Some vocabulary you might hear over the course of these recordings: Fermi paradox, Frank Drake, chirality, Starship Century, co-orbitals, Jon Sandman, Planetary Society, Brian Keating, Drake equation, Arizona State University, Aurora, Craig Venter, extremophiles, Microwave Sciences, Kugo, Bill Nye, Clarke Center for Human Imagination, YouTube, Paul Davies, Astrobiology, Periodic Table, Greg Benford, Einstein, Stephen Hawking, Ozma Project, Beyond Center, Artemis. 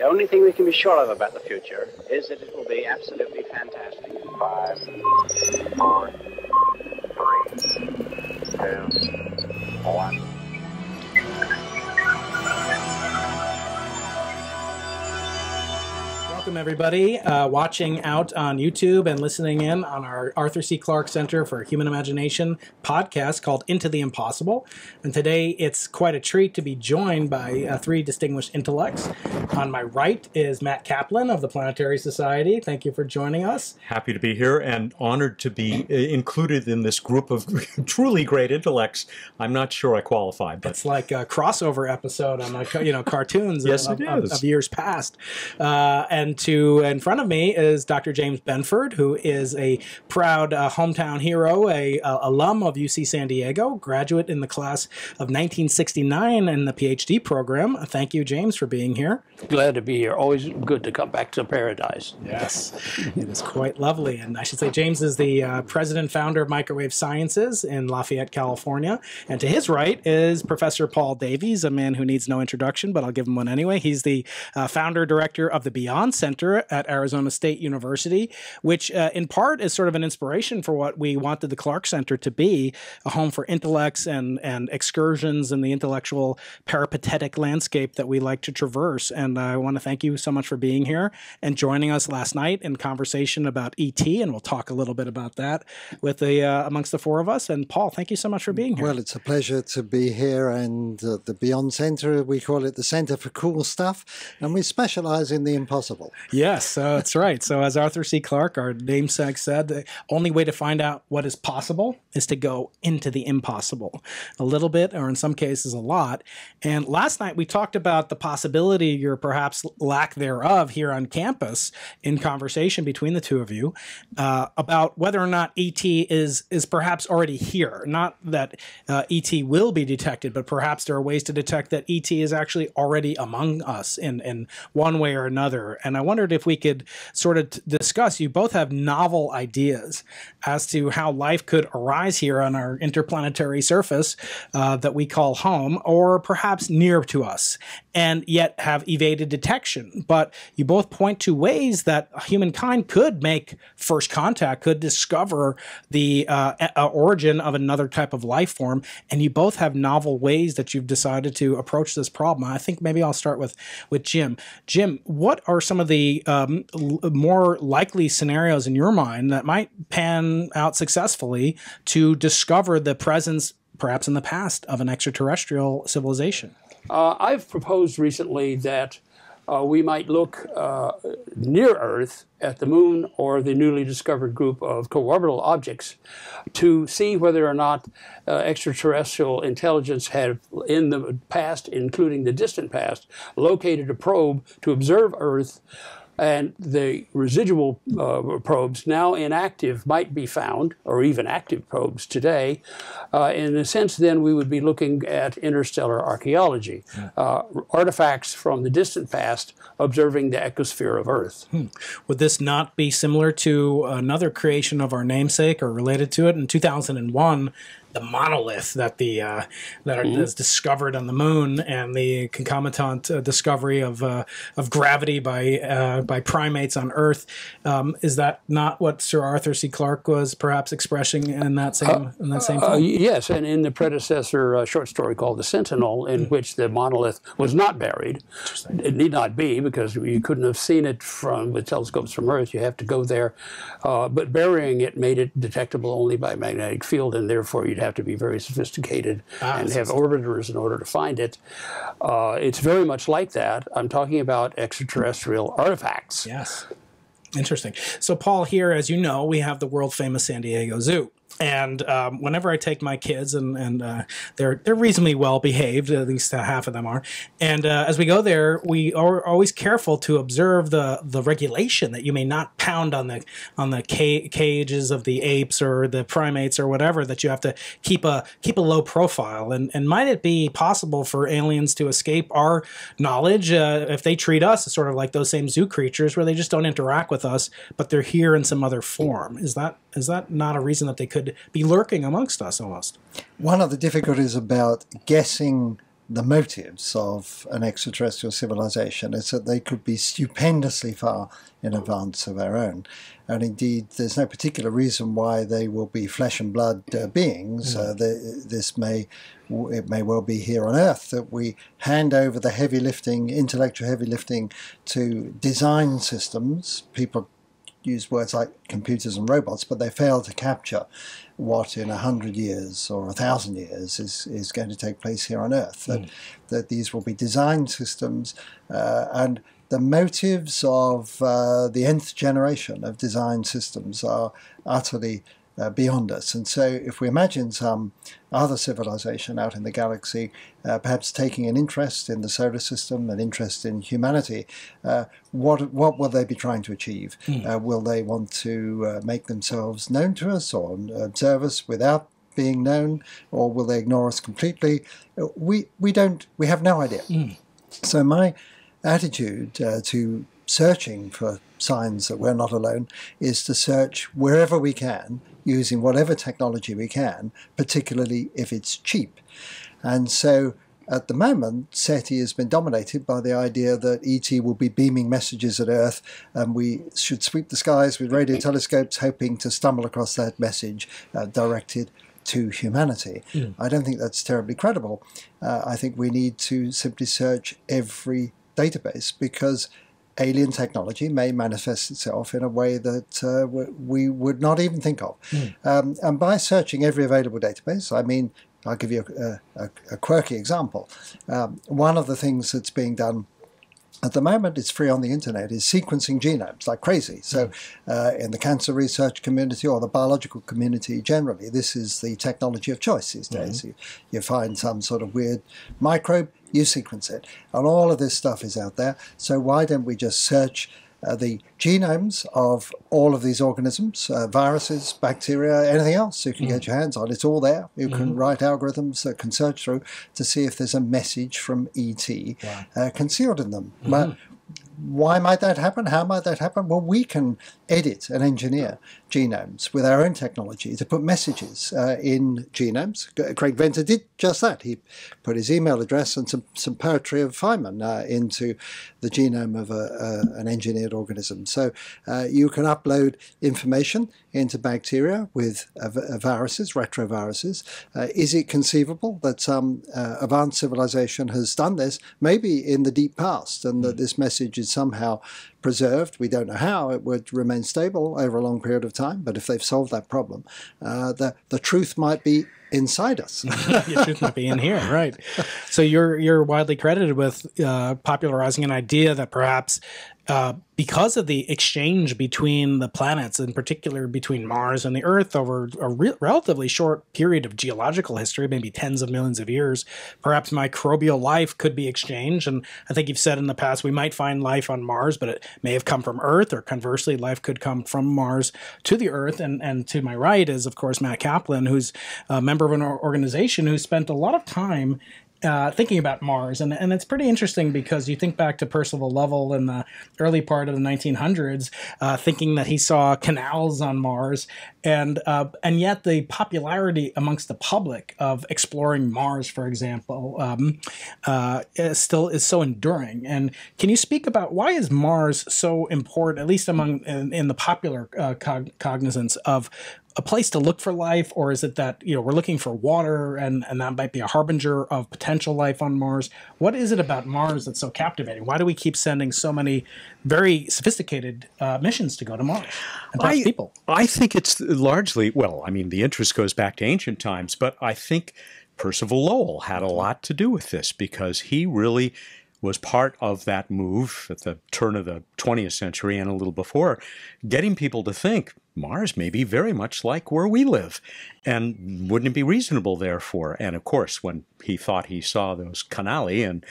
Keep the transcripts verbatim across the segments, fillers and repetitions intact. The only thing we can be sure of about the future is that it will be absolutely fantastic. Five, four, three, two, one. Welcome, everybody, uh, watching out on YouTube and listening in on our Arthur C. Clarke Center for Human Imagination podcast called Into the Impossible. And today it's quite a treat to be joined by uh, three distinguished intellects. On my right is Matt Kaplan of the Planetary Society. Thank you for joining us. Happy to be here and honored to be included in this group of truly great intellects. I'm not sure I qualify, but it's like a crossover episode on like, you know, cartoons yes, of, it is. Of, of years past. Uh, and And to in front of me is Doctor James Benford, who is a proud uh, hometown hero, a, a alum of U C San Diego, graduate in the class of nineteen sixty-nine in the PhD program. Thank you, James, for being here. Glad to be here. Always good to come back to paradise. Yes, it is quite lovely. And I should say James is the uh, president founder of Microwave Sciences in Lafayette, California. And to his right is Professor Paul Davies, a man who needs no introduction, but I'll give him one anyway. He's the uh, founder director of the Beyond Center at Arizona State University, which uh, in part is sort of an inspiration for what we wanted the Clarke Center to be, a home for intellects and, and excursions in the intellectual peripatetic landscape that we like to traverse. And uh, I want to thank you so much for being here and joining us last night in conversation about E T, and we'll talk a little bit about that with the uh, amongst the four of us. And Paul, thank you so much for being here. Well, it's a pleasure to be here, and uh, the Beyond Center, we call it the Center for Cool Stuff, and we specialize in the impossible. Yes, uh, that's right. So as Arthur C. Clarke, our namesake, said, the only way to find out what is possible is to go into the impossible, a little bit, or in some cases a lot. And last night we talked about the possibility or perhaps lack thereof here on campus in conversation between the two of you uh, about whether or not E T is, is perhaps already here. Not that uh, E T will be detected, but perhaps there are ways to detect that E T is actually already among us in, in one way or another. And I wondered if we could sort of discuss, you both have novel ideas as to how life could arise here on our interplanetary surface uh, that we call home, or perhaps near to us, and yet have evaded detection. But you both point to ways that humankind could make first contact, could discover the uh, a origin of another type of life form, and you both have novel ways that you've decided to approach this problem. I think maybe I'll start with, with Jim. Jim, what are some of the um, more likely scenarios in your mind that might pan out successfully to discover the presence, perhaps in the past, of an extraterrestrial civilization? Uh, I've proposed recently that uh, we might look uh, near Earth at the moon or the newly discovered group of co-orbital objects to see whether or not uh, extraterrestrial intelligence had, in the past, including the distant past, located a probe to observe Earth, and the residual uh, probes, now inactive, might be found, or even active probes today. Uh, in a sense, then, we would be looking at interstellar archaeology, hmm. uh, artifacts from the distant past observing the ecosphere of Earth. Hmm. Would this not be similar to another creation of our namesake or related to it? In two thousand one, the monolith that the uh, that are, mm-hmm. is discovered on the moon, and the concomitant uh, discovery of uh, of gravity by uh, by primates on Earth, um, is that not what Sir Arthur C. Clarke was perhaps expressing in that same uh, in that same? Uh, uh, yes, and in the predecessor uh, short story called *The Sentinel*, in mm-hmm. which the monolith was not buried. It need not be, because you couldn't have seen it from with telescopes from Earth. You have to go there, uh, but burying it made it detectable only by magnetic field, and therefore you'd have to be very sophisticated ah, and have orbiters in order to find it. Uh, it's very much like that. I'm talking about extraterrestrial artifacts. Yes. Interesting. So, Paul, here, as you know, we have the world-famous San Diego Zoo. And um, whenever I take my kids, and, and uh, they're, they're reasonably well-behaved, at least uh, half of them are, and uh, as we go there, we are always careful to observe the, the regulation that you may not pound on the, on the ca cages of the apes or the primates or whatever, that you have to keep a, keep a low profile. And, and might it be possible for aliens to escape our knowledge uh, if they treat us as sort of like those same zoo creatures, where they just don't interact with us, but they're here in some other form? Is that, is that not a reason that they could be lurking amongst us almost? One of the difficulties about guessing the motives of an extraterrestrial civilization is that they could be stupendously far in advance of our own. And indeed, there's no particular reason why they will be flesh and blood uh, beings. Uh, they, this may, it may well be here on Earth that we hand over the heavy lifting, intellectual heavy lifting to design systems. People use words like computers and robots, but they fail to capture what in a hundred years or a thousand years is, is going to take place here on Earth. That, mm. that these will be design systems, uh, and the motives of uh, the nth generation of design systems are utterly uh, beyond us. And so if we imagine some other civilization out in the galaxy, uh, perhaps taking an interest in the solar system, an interest in humanity, uh, what what will they be trying to achieve? Mm. Uh, will they want to uh, make themselves known to us or observe us without being known, or will they ignore us completely? We we don't we have no idea. Mm. So my attitude uh, to searching for signs that we're not alone is to search wherever we can, using whatever technology we can, particularly if it's cheap. And so at the moment, SETI has been dominated by the idea that E T will be beaming messages at Earth, and we should sweep the skies with radio telescopes hoping to stumble across that message uh, directed to humanity. Yeah. I don't think that's terribly credible. Uh, I think we need to simply search every database, because alien technology may manifest itself in a way that uh, we would not even think of. Mm. Um, and by searching every available database, I mean, I'll give you a, a, a quirky example. Um, one of the things that's being done at the moment, it's free on the internet, is sequencing genomes like crazy. So uh, in the cancer research community or the biological community generally, this is the technology of choice these days. Mm-hmm. you, you find some sort of weird microbe, you sequence it. And all of this stuff is out there. So why don't we just search Uh, the genomes of all of these organisms, uh, viruses, bacteria, anything else you can mm. get your hands on. It's all there. You mm. can write algorithms that can search through to see if there's a message from E T wow. uh, concealed in them. Mm. Well, why might that happen? How might that happen? Well, we can edit and engineer genomes with our own technology to put messages uh, in genomes. Craig Venter did just that. He put his email address and some, some poetry of Feynman uh, into the genome of a, a, an engineered organism. So uh, you can upload information into bacteria with uh, viruses, retroviruses. Uh, is it conceivable that some uh, advanced civilization has done this, maybe in the deep past, and that this message is somehow preserved? We don't know how. It would remain stable over a long period of time, but if they've solved that problem, uh, the, the truth might be inside us. The truth might be in here, right? So you're, you're widely credited with uh, popularizing an idea that perhaps uh, because of the exchange between the planets, in particular between Mars and the Earth over a re relatively short period of geological history, maybe tens of millions of years, perhaps microbial life could be exchanged. And I think you've said in the past, we might find life on Mars, but it may have come from Earth, or conversely, life could come from Mars to the Earth. And, and to my right is, of course, Matt Kaplan, who's a member of an organization who spent a lot of time Uh, thinking about Mars. And, and it's pretty interesting because you think back to Percival Lowell in the early part of the nineteen hundreds, uh, thinking that he saw canals on Mars. And, uh, and yet the popularity amongst the public of exploring Mars, for example, um, uh, is still is so enduring. And can you speak about why is Mars so important, at least among in, in the popular uh, cog cognizance of a place to look for life? Or is it that, you know, we're looking for water and, and that might be a harbinger of potential life on Mars? What is it about Mars that's so captivating? Why do we keep sending so many very sophisticated uh, missions to go to Mars and talk I, to people? I think it's largely, well, I mean, the interest goes back to ancient times, but I think Percival Lowell had a lot to do with this because he really was part of that move at the turn of the twentieth century and a little before, getting people to think Mars may be very much like where we live, and wouldn't it be reasonable, therefore? And of course, when he thought he saw those canali and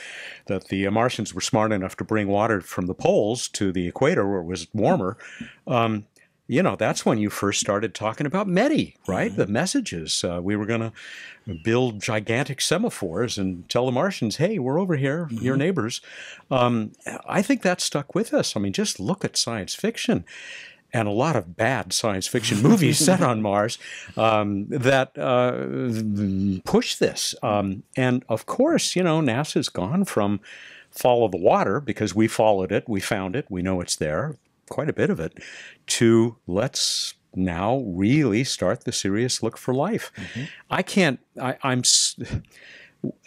that the Martians were smart enough to bring water from the poles to the equator where it was warmer, um, you know, that's when you first started talking about METI, right? Mm-hmm. The messages. Uh, we were going to build gigantic semaphores and tell the Martians, hey, we're over here, mm-hmm. your neighbors. Um, I think that stuck with us. I mean, just look at science fiction. and a lot of bad science fiction movies set on Mars um, that uh, push this. Um, and of course, you know, NASA's gone from follow the water, because we followed it, we found it, we know it's there, quite a bit of it, to let's now really start the serious look for life. Mm-hmm. I can't, I, I'm,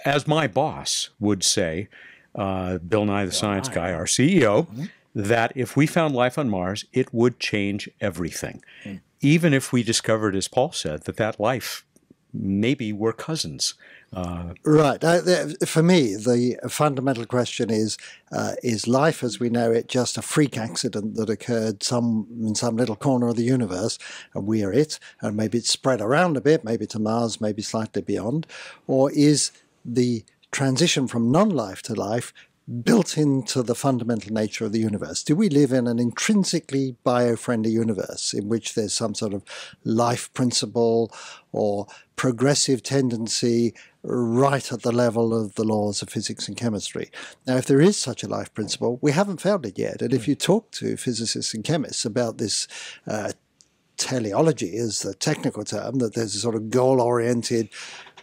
as my boss would say, uh, Bill Nye, the Bill science Nye. guy, our C E O, mm-hmm. that if we found life on Mars, it would change everything. Mm. Even if we discovered, as Paul said, that that life, maybe we're cousins. Uh, right. Uh, for me, the fundamental question is, uh, is life as we know it just a freak accident that occurred some in some little corner of the universe, and we are it, and maybe it's spread around a bit, maybe to Mars, maybe slightly beyond? Or is the transition from non-life to life built into the fundamental nature of the universe? Do we live in an intrinsically bio-friendly universe in which there's some sort of life principle or progressive tendency right at the level of the laws of physics and chemistry? Now, if there is such a life principle, we haven't found it yet. And if you talk to physicists and chemists about this uh, teleology is the technical term, that there's a sort of goal-oriented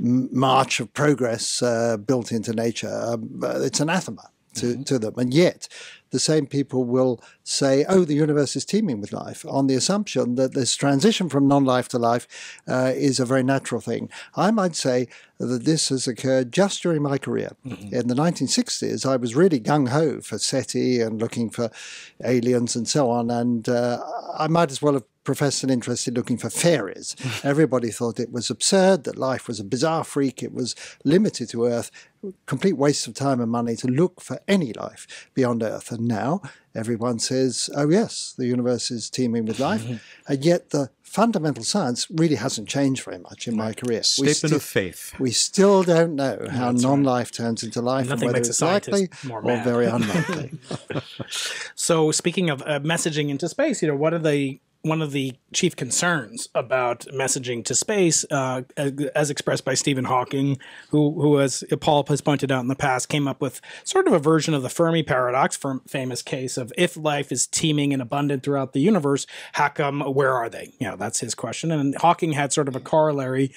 march of progress uh, built into nature, um, it's anathema to, mm-hmm. to them. And yet the same people will say, oh, the universe is teeming with life, on the assumption that this transition from non-life to life uh, is a very natural thing. I might say that this has occurred just during my career. Mm-hmm. In the nineteen sixties, I was really gung-ho for SETI and looking for aliens and so on, and uh, I might as well have professed an interest in looking for fairies. Everybody thought it was absurd, that life was a bizarre freak, it was limited to Earth, complete waste of time and money to look for any life beyond Earth. And now everyone says, oh yes, the universe is teeming with life, mm-hmm. and yet the fundamental science really hasn't changed very much in my career. Statement of faith. We still don't know how non-life turns into life, and whether it's likely or very unlikely. So speaking of uh, messaging into space, you know, what are the one of the chief concerns about messaging to space, uh, as expressed by Stephen Hawking, who, who, as Paul has pointed out in the past, came up with sort of a version of the Fermi paradox, famous case of if life is teeming and abundant throughout the universe, how come, where are they? You know, that's his question. And Hawking had sort of a corollary,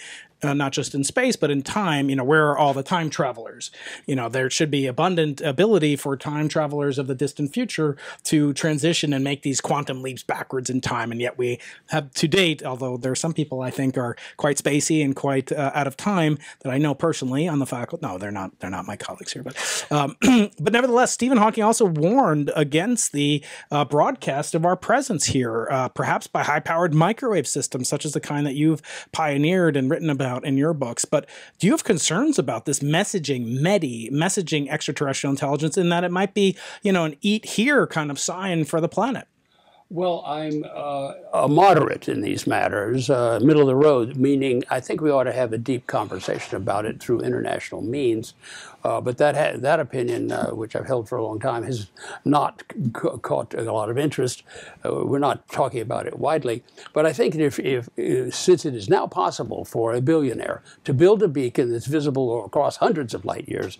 Uh, not just in space, but in time. You know, where are all the time travelers? You know, there should be abundant ability for time travelers of the distant future to transition and make these quantum leaps backwards in time. And yet we have to date, although there are some people I think are quite spacey and quite uh, out of time that I know personally on the faculty. No, they're not. They're not my colleagues here. But, um, but nevertheless, Stephen Hawking also warned against the uh, broadcast of our presence here, uh, perhaps by high-powered microwave systems, such as the kind that you've pioneered and written about in your books. But do you have concerns about this messaging, METI, messaging extraterrestrial intelligence, in that it might be, you know, an eat here kind of sign for the planet? Well, I'm uh, a moderate in these matters, uh, middle of the road, meaning I think we ought to have a deep conversation about it through international means. Uh, but that ha that opinion, uh, which I've held for a long time, has not ca caught a lot of interest. Uh, we're not talking about it widely. But I think if, if, if since it is now possible for a billionaire to build a beacon that's visible across hundreds of light years,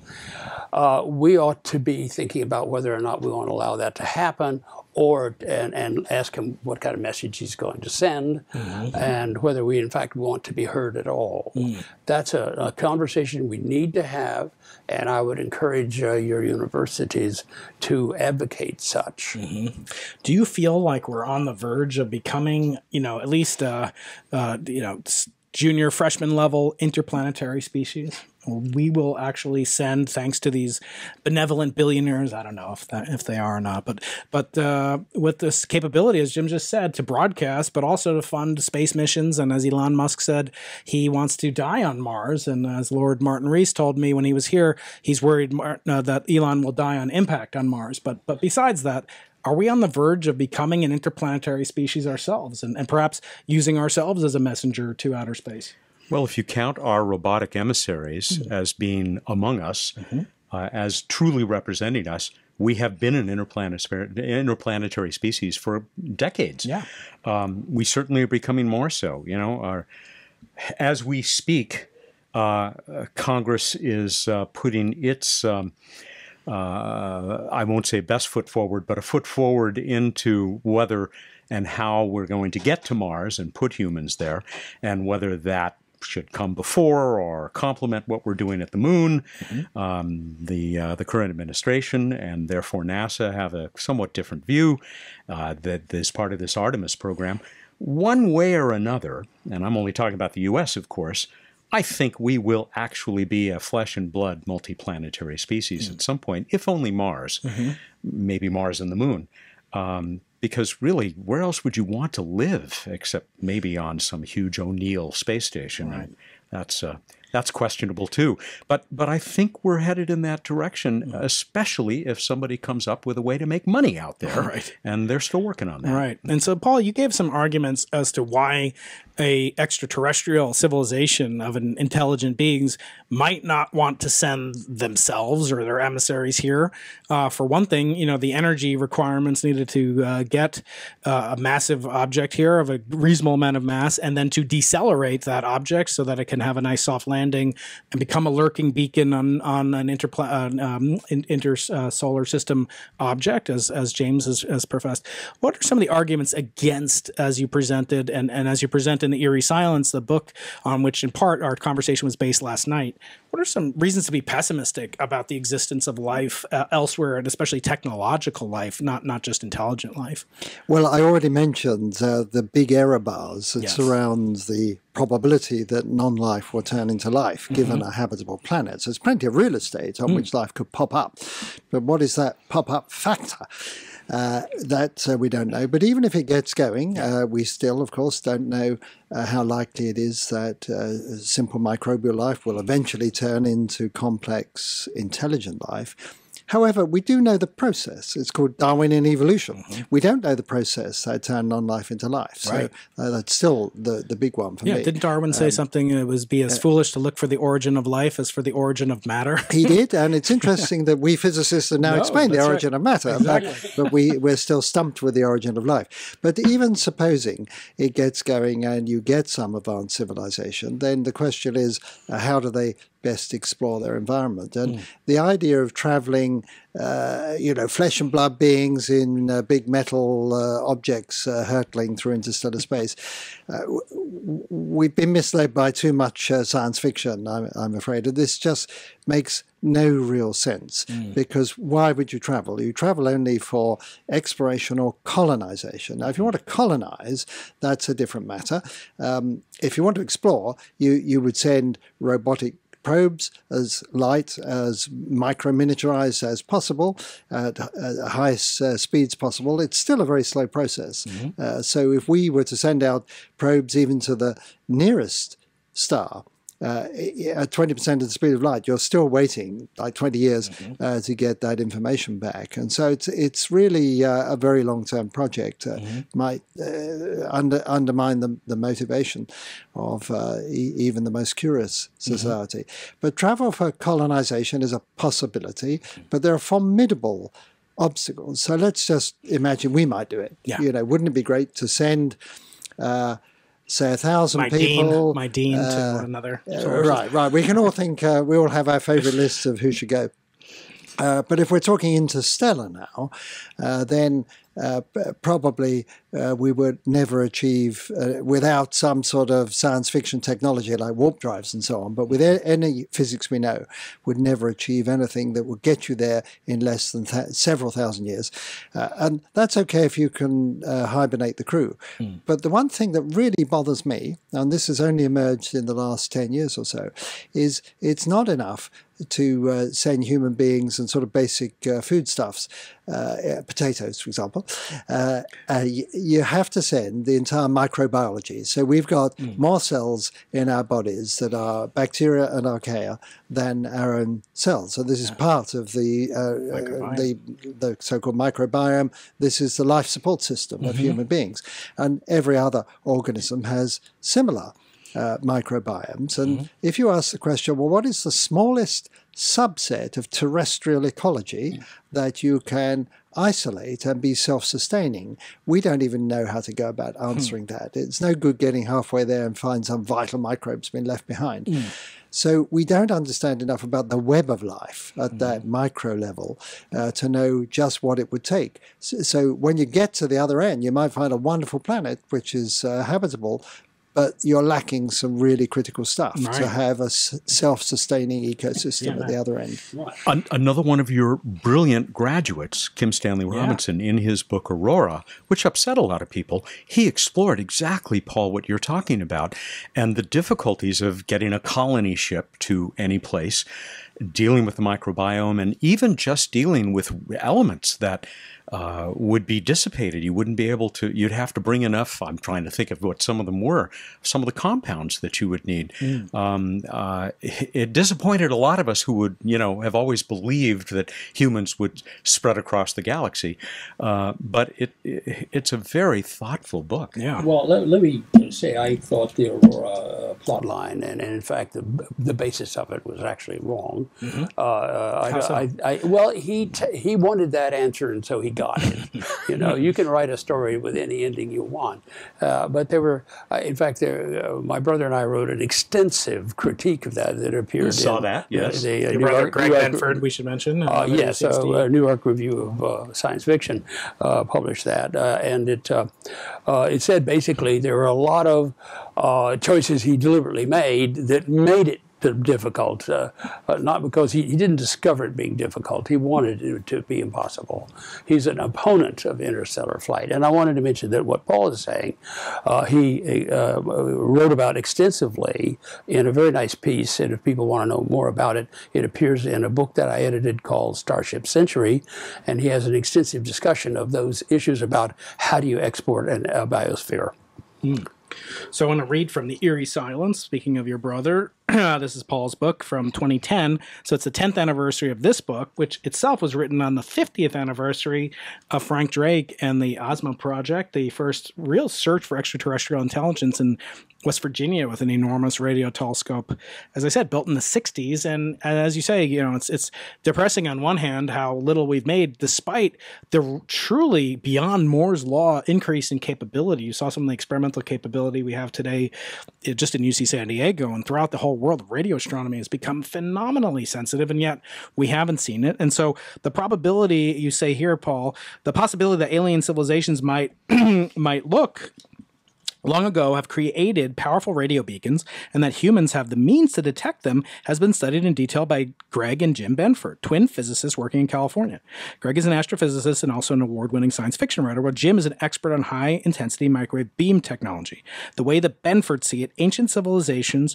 uh, we ought to be thinking about whether or not we want to allow that to happen, or and, and ask him what kind of message he's going to send, mm-hmm. and whether we in fact want to be heard at all. Mm. That's a, a conversation we need to have, and I would encourage uh, your universities to advocate such. Mm-hmm. Do you feel like we're on the verge of becoming, you know, at least uh, uh, you know, junior freshman level interplanetary species? We will actually send, thanks to these benevolent billionaires, I don't know if that, if they are or not, but but uh, with this capability, as Jim just said, to broadcast, but also to fund space missions. And as Elon Musk said, he wants to die on Mars. And as Lord Martin Rees told me when he was here, he's worried Martin, uh, that Elon will die on impact on Mars. But but besides that, are we on the verge of becoming an interplanetary species ourselves, and, and perhaps using ourselves as a messenger to outer space? Well, if you count our robotic emissaries mm-hmm. as being among us, mm-hmm. uh, as truly representing us, we have been an interplanet interplanetary species for decades. Yeah. Um, we certainly are becoming more so. You know, our, as we speak, uh, Congress is uh, putting its um, uh, I won't say best foot forward, but a foot forward into whether and how we're going to get to Mars and put humans there, and whether that should come before or complement what we're doing at the moon. Mm-hmm. um, the, uh, the current administration and therefore NASA have a somewhat different view uh, that is part of this Artemis program. One way or another, and I'm only talking about the U S, of course, I think we will actually be a flesh and blood multiplanetary species mm. at some point, if only Mars, mm-hmm. maybe Mars and the moon. Um, because really, where else would you want to live except maybe on some huge O'Neill space station? Right. That's uh, that's questionable too. But but I think we're headed in that direction, mm-hmm. especially if somebody comes up with a way to make money out there, right. and they're still working on that. Right. And so, Paul, you gave some arguments as to why a extraterrestrial civilization of an intelligent beings might not want to send themselves or their emissaries here. Uh, for one thing, you know, the energy requirements needed to uh, get uh, a massive object here of a reasonable amount of mass, and then to decelerate that object so that it can have a nice soft landing and become a lurking beacon on, on an intersolar um, inter, uh, system object, as, as James has, has professed. What are some of the arguments against, as you presented, and, and as you presented in The Eerie Silence, the book on which in part our conversation was based last night? What are some reasons to be pessimistic about the existence of life uh, elsewhere, and especially technological life, not, not just intelligent life? Well, I already mentioned uh, the big error bars that yes. surround the probability that non-life will turn into life, given mm-hmm. a habitable planet. So there's plenty of real estate on mm. which life could pop up. But what is that pop-up factor? Uh, that uh, we don't know. But even if it gets going, uh, we still, of course, don't know uh, how likely it is that uh, simple microbial life will eventually turn into complex, intelligent life. However, we do know the process. It's called Darwinian evolution. Mm-hmm. We don't know the process that turned non-life into life. So right. uh, that's still the, the big one for yeah, me. Didn't Darwin say um, something it was be as uh, foolish to look for the origin of life as for the origin of matter? He did, and it's interesting that we physicists have now no, explained the origin right. of matter, exactly. but, but we, we're still stumped with the origin of life. But even supposing it gets going and you get some advanced civilization, then the question is, uh, how do they best explore their environment? And mm. the idea of traveling, uh, you know, flesh and blood beings in uh, big metal uh, objects uh, hurtling through interstellar space, uh, w we've been misled by too much uh, science fiction, I'm, I'm afraid. And this just makes no real sense, mm. because why would you travel? You travel only for exploration or colonization. Now, if you want to colonize, that's a different matter. Um, if you want to explore, you, you would send robotic probes as light, as micro-miniaturized as possible, at the highest uh, speeds possible. It's still a very slow process. Mm-hmm. uh, so if we were to send out probes even to the nearest star, Uh, at twenty percent of the speed of light, you're still waiting like twenty years mm-hmm. uh, to get that information back. And so it's it's really uh, a very long-term project. Uh, mm-hmm. Might uh, under, undermine the, the motivation of uh, e even the most curious society. Mm-hmm. But travel for colonization is a possibility, but there are formidable obstacles. So let's just imagine we might do it. Yeah. You know, wouldn't it be great to send... Uh, say a thousand my people. Dean, my dean uh, to one another. Uh, right, right. We can all think, uh, we all have our favorite lists of who should go. Uh, but if we're talking interstellar now, uh, then uh, probably uh, we would never achieve, uh, without some sort of science fiction technology like warp drives and so on, but with any physics we know, would never achieve anything that would get you there in less than th several thousand years. Uh, and that's okay if you can uh, hibernate the crew. Mm. But the one thing that really bothers me, and this has only emerged in the last ten years or so, is it's not enough to uh, send human beings and sort of basic uh, foodstuffs, uh, potatoes, for example. Uh, uh, you have to send the entire microbiology. So we've got mm. more cells in our bodies that are bacteria and archaea than our own cells. So this is part of the, uh, uh, the, the so-called microbiome. This is the life support system mm-hmm. of human beings. And every other organism has similar uh, microbiomes. And mm-hmm. if you ask the question, well, what is the smallest subset of terrestrial ecology mm-hmm. that you can isolate and be self-sustaining, we don't even know how to go about answering mm-hmm. that. It's no good getting halfway there and find some vital microbes been left behind. Mm-hmm. So we don't understand enough about the web of life at mm-hmm. that micro level uh, to know just what it would take. So, so when you get to the other end, you might find a wonderful planet which is uh, habitable, but you're lacking some really critical stuff right. to have a s self-sustaining ecosystem yeah, at the other end. An another one of your brilliant graduates, Kim Stanley Robinson, yeah. in his book Aurora, which upset a lot of people, he explored exactly, Paul, what you're talking about, and the difficulties of getting a colony ship to any place, dealing with the microbiome, and even just dealing with elements that Uh, would be dissipated. You wouldn't be able to, you'd have to bring enough, I'm trying to think of what some of them were, some of the compounds that you would need. Mm. Um, uh, it, it disappointed a lot of us who would, you know, have always believed that humans would spread across the galaxy. Uh, but it, it it's a very thoughtful book. Yeah. Well, let, let me say, I thought the Aurora plot line, and, and in fact, the, the basis of it was actually wrong. Mm-hmm. uh, I, so? I, I, well, he, t he wanted that answer, and so he got got it. You know, you can write a story with any ending you want. Uh, but there were, uh, in fact, there, uh, my brother and I wrote an extensive critique of that that appeared. You saw in, that, yes. Uh, the, uh, Your New brother York, Greg Benford, we should mention. Uh, yes, yeah, so, uh, New York Review of uh, Science Fiction uh, published that. Uh, and it, uh, uh, it said basically there were a lot of uh, choices he deliberately made that made it difficult, uh, uh, not because he, he didn't discover it being difficult. He wanted it to be impossible. He's an opponent of interstellar flight. And I wanted to mention that what Paul is saying, uh, he uh, wrote about extensively in a very nice piece, and if people want to know more about it, it appears in a book that I edited called Starship Century, and he has an extensive discussion of those issues about how do you export an, a biosphere. Mm. So I want to read from The Eerie Silence, speaking of your brother. This is Paul's book from twenty ten. So it's the tenth anniversary of this book, which itself was written on the fiftieth anniversary of Frank Drake and the Ozma Project, the first real search for extraterrestrial intelligence in West Virginia with an enormous radio telescope, as I said, built in the sixties. And, and as you say, you know, it's, it's depressing on one hand how little we've made, despite the truly beyond Moore's law increase in capability. You saw some of the experimental capability we have today it, just in U C San Diego and throughout the whole world. Radio astronomy has become phenomenally sensitive, and yet we haven't seen it. And so the probability, you say here, Paul, the possibility that alien civilizations might might look long ago have created powerful radio beacons, and that humans have the means to detect them has been studied in detail by Greg and Jim Benford, twin physicists working in California. Greg is an astrophysicist and also an award-winning science fiction writer, while Jim is an expert on high-intensity microwave beam technology. The way that Benford see it, ancient civilizations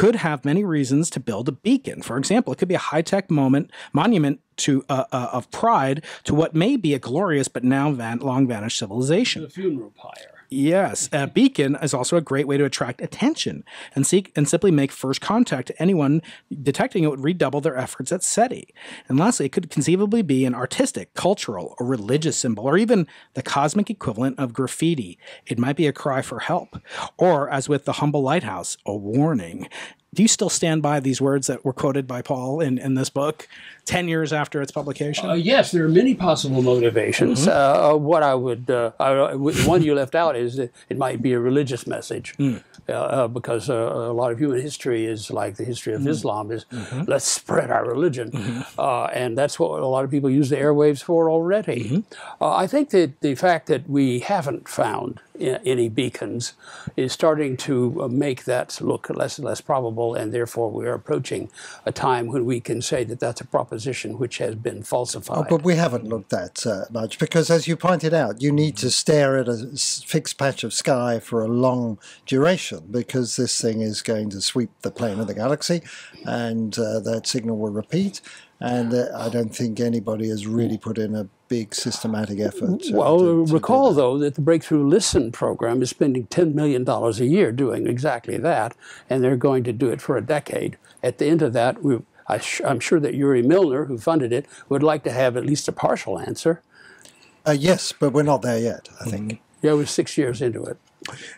could have many reasons to build a beacon. For example, it could be a high-tech moment, monument to uh, uh, of pride to what may be a glorious but now van long-vanished civilization. The funeral pyre. Yes, a beacon is also a great way to attract attention and seek and simply make first contact. Anyone detecting it would redouble their efforts at SETI. And lastly, it could conceivably be an artistic, cultural, or religious symbol, or even the cosmic equivalent of graffiti. It might be a cry for help, or, as with the humble lighthouse, a warning. Do you still stand by these words that were quoted by Paul in, in this book ten years after its publication? Uh, yes, there are many possible motivations. Mm-hmm. uh, what I would, uh, I, one you left out is that it might be a religious message mm. uh, because uh, a lot of human history is like the history of mm. Islam is mm-hmm. let's spread our religion. Mm-hmm. uh, and that's what a lot of people use the airwaves for already. Mm-hmm. uh, I think that the fact that we haven't found any beacons is starting to make that look less and less probable, and therefore we are approaching a time when we can say that that's a proposition which has been falsified. Oh, but we haven't looked that uh, much because, as you pointed out, you need to stare at a fixed patch of sky for a long duration because this thing is going to sweep the plane of the galaxy, and uh, that signal will repeat. And uh, I don't think anybody has really put in a big systematic effort. Uh, well, to, to recall, that. though, that the Breakthrough Listen program is spending ten million dollars a year doing exactly that, and they're going to do it for a decade. At the end of that, we, I sh I'm sure that Yuri Milner, who funded it, would like to have at least a partial answer. Uh, yes, but we're not there yet, I think. Mm-hmm. Yeah, we're six years into it.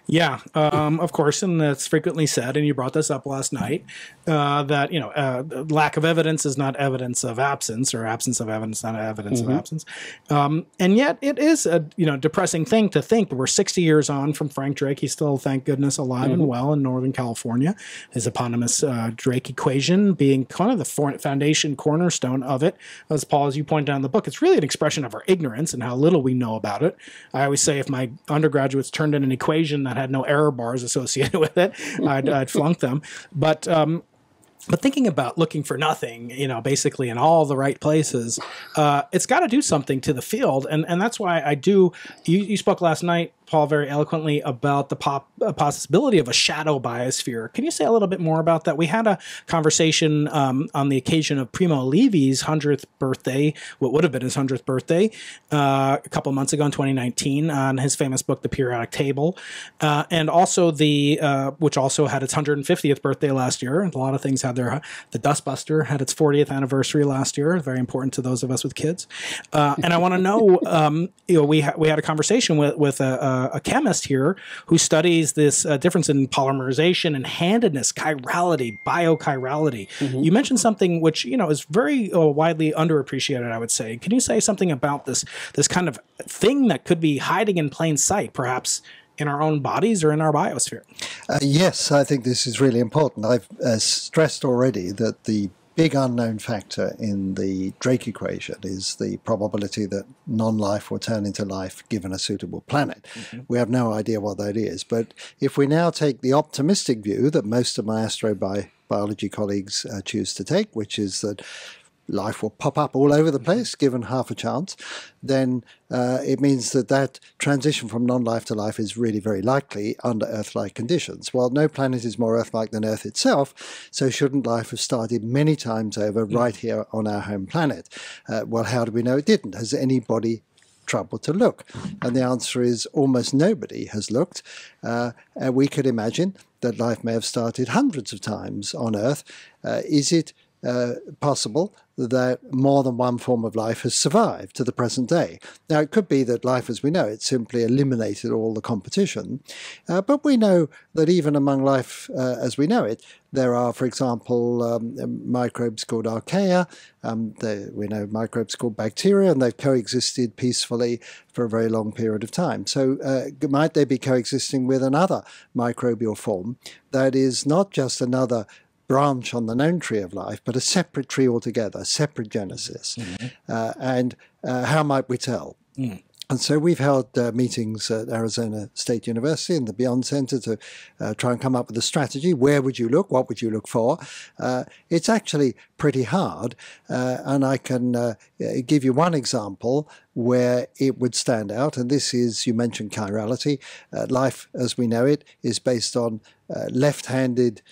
Yeah, um, of course, and that's frequently said, and you brought this up last night, uh, that, you know, uh, lack of evidence is not evidence of absence, or absence of evidence not evidence mm-hmm. of absence. Um, and yet it is a, you know, depressing thing to think. We're sixty years on from Frank Drake. He's still, thank goodness, alive mm-hmm. and well in Northern California. His eponymous uh, Drake equation being kind of the foundation cornerstone of it. As Paul, as you point out in the book, it's really an expression of our ignorance and how little we know about it. I always say if my undergraduates turned in an equation that had no error bars associated with it, I'd, I'd flunk them. But um, but thinking about looking for nothing, you know, basically in all the right places, uh, it's got to do something to the field. And, and that's why I do – you, you spoke last night, Paul, very eloquently about the pop, uh, possibility of a shadow biosphere. Can you say a little bit more about that? We had a conversation um, on the occasion of Primo Levi's hundredth birthday, what would have been his hundredth birthday, uh, a couple months ago in twenty nineteen, on his famous book, The Periodic Table, uh, and also the uh, which also had its one hundred fiftieth birthday last year. A lot of things had their the Dustbuster had its fortieth anniversary last year. Very important to those of us with kids. Uh, and I want to know, um, you know, we ha we had a conversation with with a, a a chemist here who studies this uh, difference in polymerization and handedness, chirality, biochirality. Mm-hmm. You mentioned something which, you know, is very uh, widely underappreciated, I would say. Can you say something about this, this kind of thing that could be hiding in plain sight, perhaps in our own bodies or in our biosphere? Uh, yes, I think this is really important. I've uh, stressed already that the big unknown factor in the Drake equation is the probability that non-life will turn into life given a suitable planet. Mm-hmm. We have no idea what that is. But if we now take the optimistic view that most of my astrobiology colleagues uh, choose to take, which is that life will pop up all over the place given half a chance, then uh, it means that that transition from non-life to life is really very likely under Earth-like conditions. While no planet is more Earth-like than Earth itself, so shouldn't life have started many times over right here on our home planet? Uh, well, how do we know it didn't? Has anybody trouble to look? And the answer is almost nobody has looked. Uh, and we could imagine that life may have started hundreds of times on Earth. Uh, is it Uh, possible that more than one form of life has survived to the present day? Now, it could be that life as we know it simply eliminated all the competition, uh, but we know that even among life uh, as we know it, there are, for example, um, microbes called archaea. Um, they, we know microbes called bacteria, and they've coexisted peacefully for a very long period of time. So uh, might they be coexisting with another microbial form that is not just another branch on the known tree of life, but a separate tree altogether, a separate genesis? Mm-hmm. uh, and uh, how might we tell? Mm. And so we've held uh, meetings at Arizona State University and the Beyond Center to uh, try and come up with a strategy. Where would you look? What would you look for? Uh, it's actually pretty hard, uh, and I can uh, give you one example where it would stand out, and this is, you mentioned chirality. Uh, life as we know it is based on uh, left-handed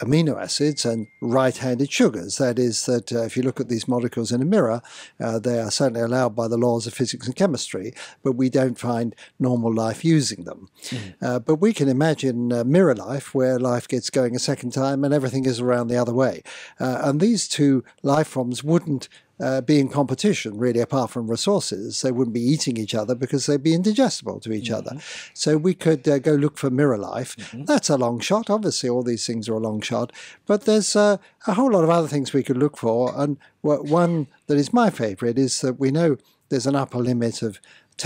amino acids and right-handed sugars. That is, that uh, if you look at these molecules in a mirror, uh, they are certainly allowed by the laws of physics and chemistry, but we don't find normal life using them. Mm-hmm. uh, but we can imagine uh, mirror life, where life gets going a second time and everything is around the other way. Uh, and these two life forms wouldn't Uh, be in competition, really, apart from resources. They wouldn't be eating each other because they'd be indigestible to each mm-hmm. other. So we could uh, go look for mirror life. Mm-hmm. That's a long shot. Obviously, all these things are a long shot. But there's uh, a whole lot of other things we could look for. And one that is my favorite is that we know there's an upper limit of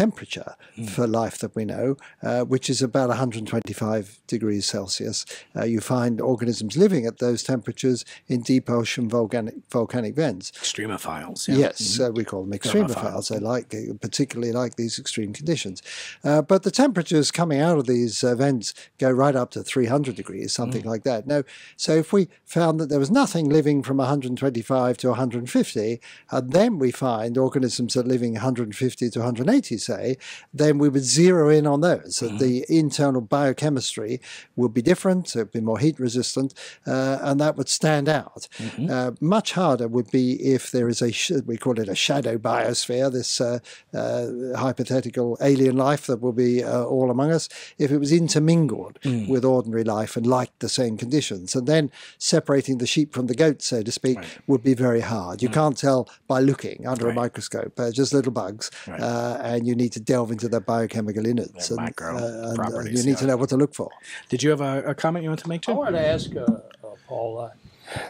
temperature mm. for life that we know, uh, which is about one hundred twenty-five degrees Celsius. Uh, you find organisms living at those temperatures in deep ocean volcanic, volcanic vents. Extremophiles. Yeah. Yes, mm-hmm. uh, we call them extremophiles. They like, particularly like these extreme conditions. Uh, but the temperatures coming out of these uh, vents go right up to three hundred degrees, something mm. like that. Now, so if we found that there was nothing living from one hundred twenty-five to one hundred fifty, and then we find organisms that are living one hundred fifty to one hundred eighty, say, then we would zero in on those. So mm-hmm. the internal biochemistry would be different, so it would be more heat resistant, uh, and that would stand out. Mm-hmm. uh, much harder would be if there is a, sh we call it a shadow biosphere, this uh, uh, hypothetical alien life that will be uh, all among us, if it was intermingled mm. with ordinary life and liked the same conditions. And then separating the sheep from the goat, so to speak, right. would be very hard. You mm. can't tell by looking under right. a microscope. Uh, just little bugs, right. uh, and you you need to delve into the biochemical innards, and, micro uh, and, and you need yeah. to know what to look for. Did you have a, a comment you want to make, Jim? I wanted to ask uh, uh, Paul,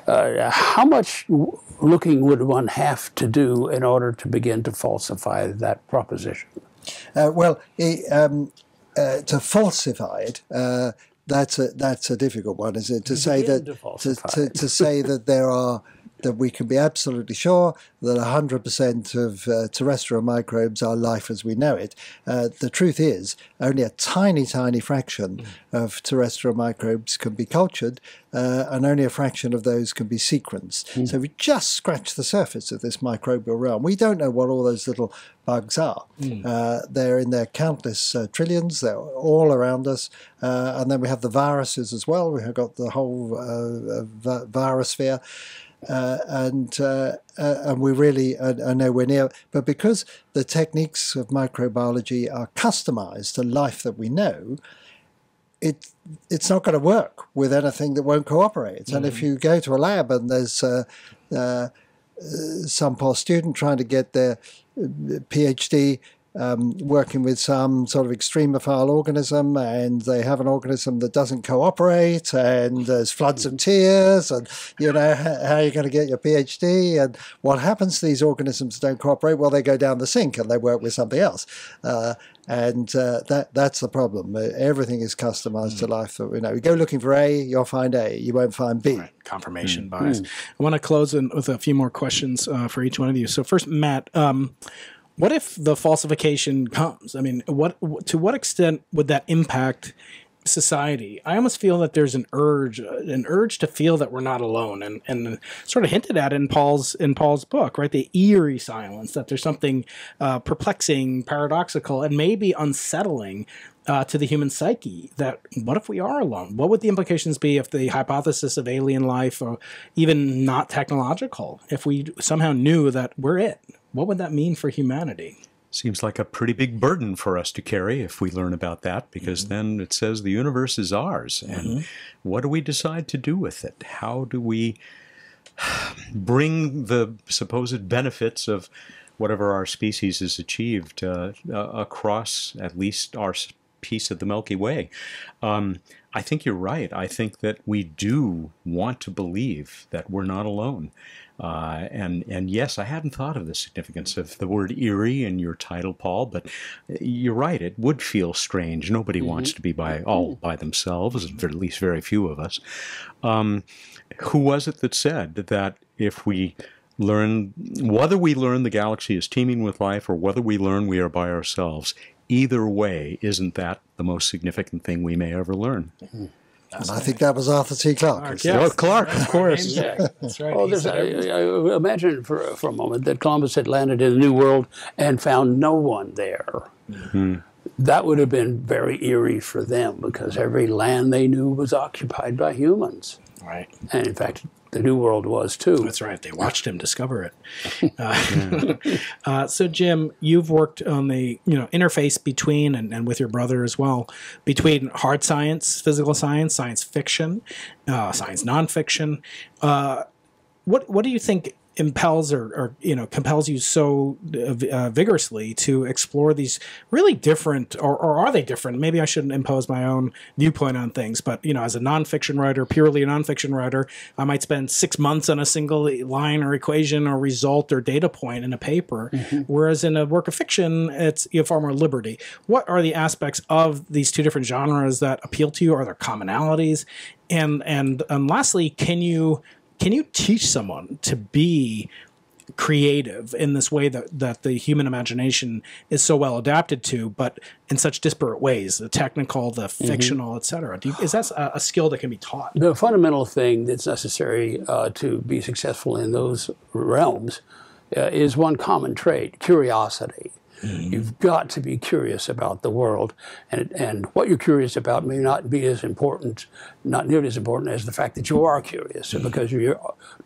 uh, uh, how much looking would one have to do in order to begin to falsify that proposition? Uh, well, it, um, uh, to falsify it, uh, that's a that's a difficult one, is it? To say that to, to, to say that there are that we can be absolutely sure that one hundred percent of uh, terrestrial microbes are life as we know it. Uh, the truth is, only a tiny, tiny fraction mm. of terrestrial microbes can be cultured, uh, and only a fraction of those can be sequenced. Mm. So we just scratch the surface of this microbial realm. We don't know what all those little bugs are. Mm. Uh, they're in their countless uh, trillions. They're all around us. Uh, and then we have the viruses as well. We have got the whole uh, vi virosphere. Uh, and uh, uh, and we really are, are nowhere near. But because the techniques of microbiology are customized to life that we know, it it's not going to work with anything that won't cooperate. Mm. And if you go to a lab and there's uh, uh, some poor student trying to get their PhD Um, working with some sort of extremophile organism, and they have an organism that doesn't cooperate, and there's floods of tears, and you know, how are you going to get your PhD? And what happens to these organisms that don't cooperate? Well, they go down the sink and they work with something else. Uh, and uh, that that's the problem. Everything is customized mm. to life that we know. You go looking for A, you'll find A. You won't find B. Right. Confirmation mm. bias. Mm. I want to close in with a few more questions uh, for each one of you. So first, Matt, um, what if the falsification comes? I mean, what to what extent would that impact society? I almost feel that there's an urge, an urge to feel that we're not alone, and and sort of hinted at in Paul's in Paul's book, right? The eerie silence, that there's something uh, perplexing, paradoxical, and maybe unsettling uh, to the human psyche. That what if we are alone? What would the implications be if the hypothesis of alien life, or even not technological, if we somehow knew that we're it? What would that mean for humanity? Seems like a pretty big burden for us to carry if we learn about that, because mm-hmm. then it says the universe is ours. Mm-hmm. And what do we decide to do with it? How do we bring the supposed benefits of whatever our species has achieved uh, uh, across at least our piece of the Milky Way? Um, I think you're right. I think that we do want to believe that we're not alone. Uh, and, and yes, I hadn't thought of the significance of the word eerie in your title, Paul, but you're right. It would feel strange. Nobody mm-hmm. wants to be by all by themselves, or at least very few of us. Um, who was it that said that if we learn, whether we learn the galaxy is teeming with life or whether we learn we are by ourselves, either way, isn't that the most significant thing we may ever learn? Mm-hmm. And I think that was Arthur C. Clarke. Clarke, yes. Yes. Clarke, of course. That's right. Well, there's a, I imagine for, for a moment that Columbus had landed in the New World and found no one there. Mm-hmm. That would have been very eerie for them, because every land they knew was occupied by humans. Right. And in fact, the New World was too. That's right. They watched him discover it. Uh, uh, so, Jim, you've worked on the you know interface between, and, and with your brother as well, between hard science, physical science, science fiction, uh, science nonfiction. Uh, what what do you think impels or, or you know compels you so uh, vigorously to explore these really different, or, or are they different? Maybe I shouldn't impose my own viewpoint on things, but you know, as a nonfiction writer, purely a nonfiction writer, I might spend six months on a single line or equation or result or data point in a paper, mm-hmm. whereas in a work of fiction, it's you know, far more liberty. What are the aspects of these two different genres that appeal to you? Are there commonalities? And and and lastly, can you Can you teach someone to be creative in this way that, that the human imagination is so well adapted to, but in such disparate ways, the technical, the mm-hmm. fictional, et cetera? Do you, is that a, a skill that can be taught? The fundamental thing that's necessary uh, to be successful in those realms uh, is one common trait, curiosity. Mm-hmm. You've got to be curious about the world, and, and what you're curious about may not be as important, not nearly as important as the fact that you are curious. Mm-hmm. So because you're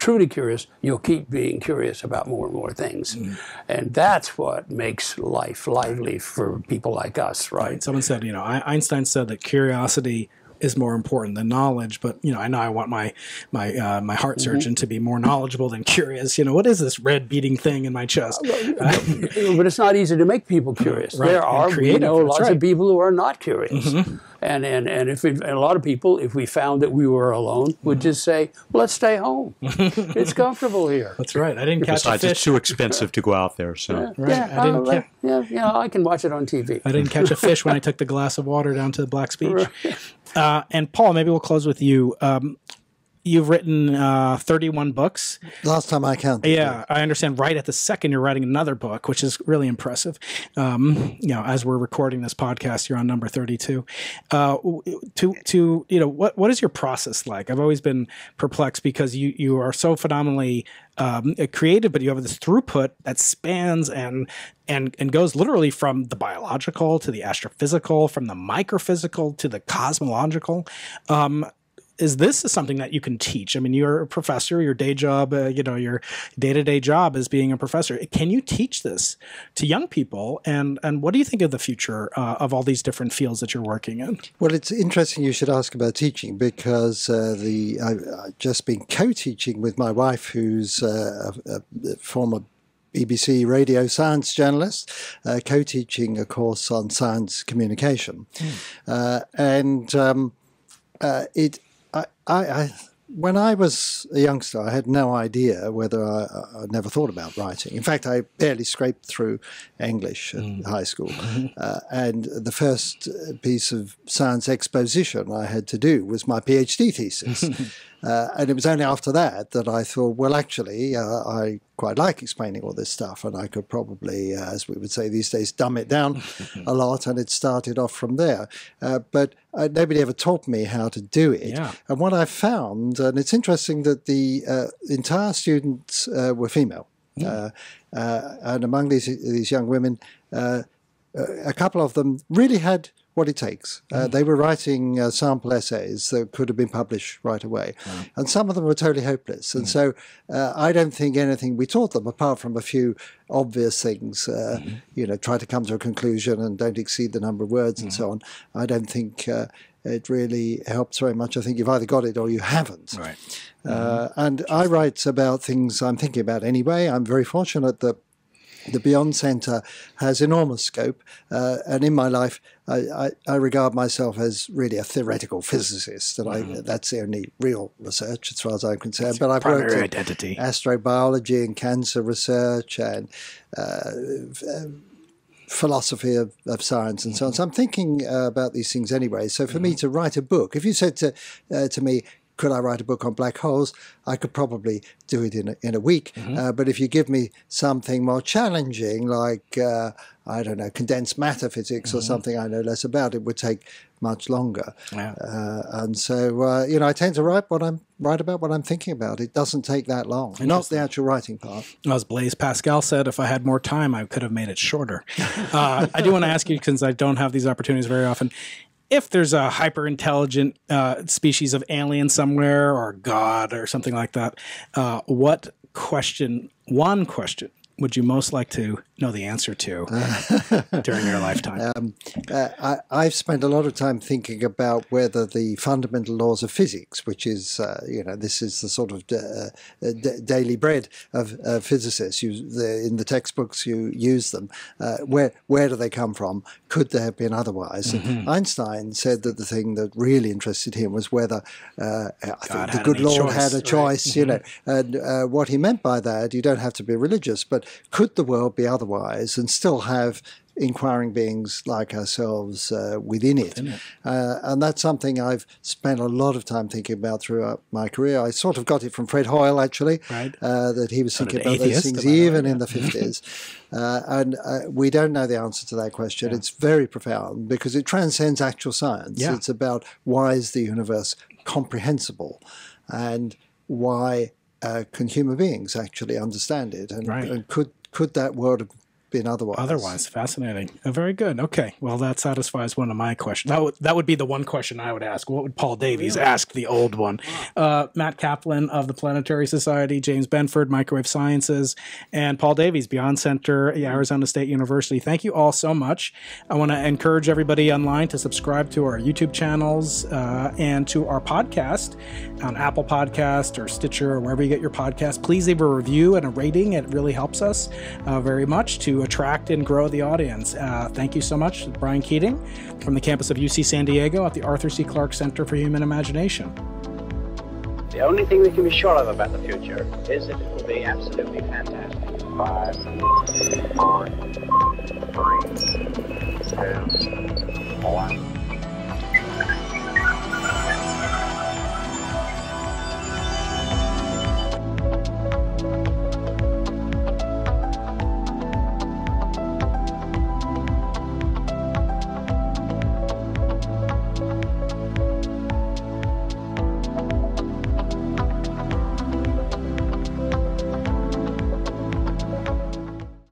truly curious, you'll keep being curious about more and more things. Mm-hmm. And that's what makes life lively for people like us, right? Someone said, you know, Einstein said that curiosity is more important than knowledge. But, you know, I know I want my my uh, my heart surgeon mm-hmm. to be more knowledgeable than curious. You know, what is this red beating thing in my chest? Uh, but it's not easy to make people curious. Right. There are, you know, lots right. of people who are not curious. Mm-hmm. And, and, and, if we, and a lot of people, if we found that we were alone, would just say, well, let's stay home. It's comfortable here. That's right. I didn't catch Besides, a fish. It's too expensive to go out there. So. Yeah, right. yeah, I didn't let, yeah, you know, I can watch it on T V. I didn't catch a fish when I took the glass of water down to the Black's Beach. Right. Uh, and Paul, maybe we'll close with you. Um, You've written uh, thirty-one books. Last time I counted. Yeah, I understand. Right at the second, you're writing another book, which is really impressive. Um, you know, as we're recording this podcast, you're on number thirty-two. Uh, to to you know, what what is your process like? I've always been perplexed because you you are so phenomenally um, creative, but you have this throughput that spans and and and goes literally from the biological to the astrophysical, from the microphysical to the cosmological. Um, Is this something that you can teach? I mean, you're a professor. Your day job, uh, you know, your day-to-day job is being a professor. Can you teach this to young people? And and what do you think of the future uh, of all these different fields that you're working in? Well, it's interesting you should ask about teaching because uh, the I, I've just been co-teaching with my wife, who's uh, a, a former B B C radio science journalist, uh, co-teaching a course on science communication, mm. uh, and um, uh, it. I, I, when I was a youngster, I had no idea whether I, I never thought about writing. In fact, I barely scraped through English at mm. high school. Uh, and the first piece of science exposition I had to do was my PhD thesis. uh, and it was only after that that I thought, well, actually, uh, I quite like explaining all this stuff. And I could probably, uh, as we would say these days, dumb it down a lot. And it started off from there. Uh, but... Uh, nobody ever taught me how to do it. Yeah. And what I found, and it's interesting that the uh, entire students uh, were female. Mm. Uh, uh, and among these, these young women, uh, a couple of them really had what it takes. Mm. Uh, they were writing uh, sample essays that could have been published right away. Mm. And some of them were totally hopeless. And mm. so uh, I don't think anything we taught them, apart from a few obvious things, uh, mm. you know, try to come to a conclusion and don't exceed the number of words mm. and so on. I don't think uh, it really helps very much. I think you've either got it or you haven't. Right. Mm. Uh, and I write about things I'm thinking about anyway. I'm very fortunate that the Beyond Center has enormous scope, uh, and in my life, I, I, I regard myself as really a theoretical physicist, and mm-hmm. I, that's the only real research as far as I'm concerned. That's but I've worked in identity. astrobiology and cancer research and uh, philosophy of, of science and mm-hmm. so on. So I'm thinking uh, about these things anyway. So for mm-hmm. me to write a book, if you said to, uh, to me, could I write a book on black holes? I could probably do it in a, in a week. Mm-hmm. uh, but if you give me something more challenging, like, uh, I don't know, condensed matter physics mm-hmm. or something I know less about, it would take much longer. Yeah. Uh, and so, uh, you know, I tend to write what I'm write about what I'm thinking about. It doesn't take that long. Not the actual writing part. As Blaise Pascal said, if I had more time, I could have made it shorter. uh, I do want to ask you, since I don't have these opportunities very often, if there's a hyper-intelligent uh, species of alien somewhere or God or something like that, uh, what question, one question, would you most like to know the answer to uh, during your lifetime? Um, uh, I, I've spent a lot of time thinking about whether the fundamental laws of physics, which is, uh, you know, this is the sort of uh, daily bread of uh, physicists. You, the, in the textbooks, you use them. Uh, where, where do they come from? Could they have been otherwise? Mm-hmm. Einstein said that the thing that really interested him was whether uh, I think the good Lord had a choice, right? You mm-hmm. know, and uh, what he meant by that, you don't have to be religious, but could the world be otherwise and still have inquiring beings like ourselves uh, within it? Within it. Uh, and that's something I've spent a lot of time thinking about throughout my career. I sort of got it from Fred Hoyle, actually, right. uh, that he was thinking about those things even in the fifties. uh, and uh, we don't know the answer to that question. Yeah. It's very profound because it transcends actual science. Yeah. It's about why is the universe comprehensible and why uh, can human beings actually understand it? And, right. and could, could that world have been otherwise. Otherwise, fascinating. Very good. Okay. Well, that satisfies one of my questions. That would, that would be the one question I would ask. What would Paul Davies really? ask the old one? Uh, Matt Kaplan of the Planetary Society, James Benford, Microwave Sciences, and Paul Davies, Beyond Center, Arizona State University. Thank you all so much. I want to encourage everybody online to subscribe to our YouTube channels uh, and to our podcast on Apple Podcast or Stitcher or wherever you get your podcast. Please leave a review and a rating. It really helps us uh, very much to attract and grow the audience. Uh, thank you so much, Brian Keating, from the campus of U C San Diego at the Arthur C. Clarke Center for Human Imagination. The only thing we can be sure of about the future is that it will be absolutely fantastic. Five, four,